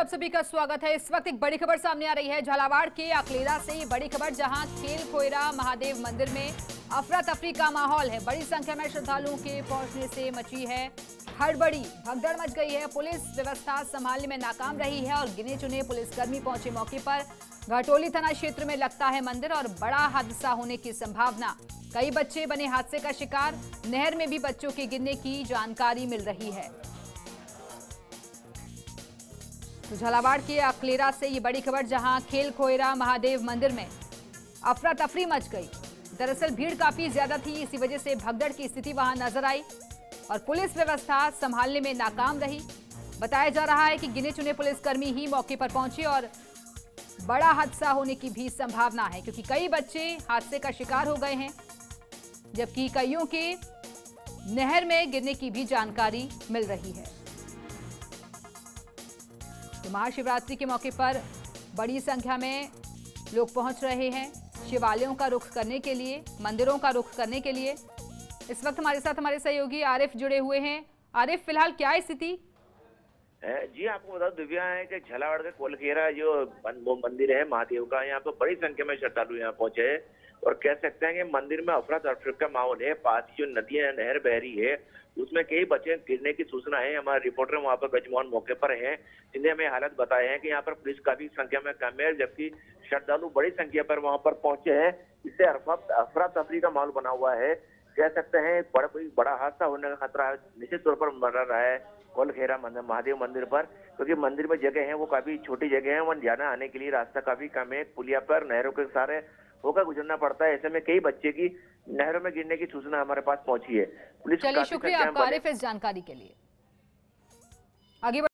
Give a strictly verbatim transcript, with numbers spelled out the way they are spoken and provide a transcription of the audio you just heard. आप सभी का स्वागत है। इस वक्त एक बड़ी खबर सामने आ रही है झालावाड़ के अकलेरा से। ये बड़ी खबर, जहां खेलखोयरा महादेव मंदिर में अफरा तफरी का माहौल है। बड़ी संख्या में श्रद्धालुओं के पहुंचने से मची है हड़बड़ी, भगदड़ मच गई है। पुलिस व्यवस्था संभालने में नाकाम रही है और गिने चुने पुलिसकर्मी पहुंचे मौके पर। घटोली थाना क्षेत्र में लगता है मंदिर और बड़ा हादसा होने की संभावना। कई बच्चे बने हादसे का शिकार। नहर में भी बच्चों के गिरने की जानकारी मिल रही है। तो झालावाड़ के अकलेरा से ये बड़ी खबर, जहां खेलखोयरा महादेव मंदिर में अफरा तफरी मच गई। दरअसल भीड़ काफी ज्यादा थी, इसी वजह से भगदड़ की स्थिति वहां नजर आई और पुलिस व्यवस्था संभालने में नाकाम रही। बताया जा रहा है कि गिने चुने पुलिसकर्मी ही मौके पर पहुंचे और बड़ा हादसा होने की भी संभावना है, क्योंकि कई बच्चे हादसे का शिकार हो गए हैं, जबकि कईयों के नहर में गिरने की भी जानकारी मिल रही है। महाशिवरात्रि के मौके पर बड़ी संख्या में लोग पहुंच रहे हैं शिवालयों का रुख करने के लिए, मंदिरों का रुख करने के लिए। इस वक्त हमारे साथ हमारे सहयोगी आरिफ जुड़े हुए हैं। आरिफ, फिलहाल क्या स्थिति जी? आपको बता दिव्या है कि झालावाड़ के कोलखेरा जो मंदिर है महादेव का, यहाँ पर बड़ी संख्या में श्रद्धालु यहाँ पहुंचे हैं और कह सकते हैं कि मंदिर में अफरा तफरी का माहौल है। पास जो नदियां नहर बह रही है उसमें कई बच्चे गिरने की सूचना है। हमारे रिपोर्टर वहाँ पर बजमोहन मौके पर हैं, जिन्हें हमें हालत बताए हैं कि यहाँ पर पुलिस काफी संख्या में कम है, जबकि श्रद्धालु बड़ी संख्या पर वहाँ पर पहुंचे हैं। इससे अफरा तफरी का माहौल बना हुआ है। कह सकते हैं बड़ा कोई बड़ा हादसा होने का खतरा निश्चित तौर पर मंडरा रहा है कोलखेरा महादेव मंदिर पर, क्योंकि तो मंदिर में जगह है वो काफी छोटी जगह है, वहां जाना आने के लिए रास्ता काफी कम है। पुलिया पर नहरों के सारे होकर गुजरना पड़ता है। ऐसे में कई बच्चे की नहरों में गिरने की सूचना हमारे पास पहुंची है। पुलिस, चलिए शुक्रिया आपका आरिफ इस जानकारी के लिए। आगे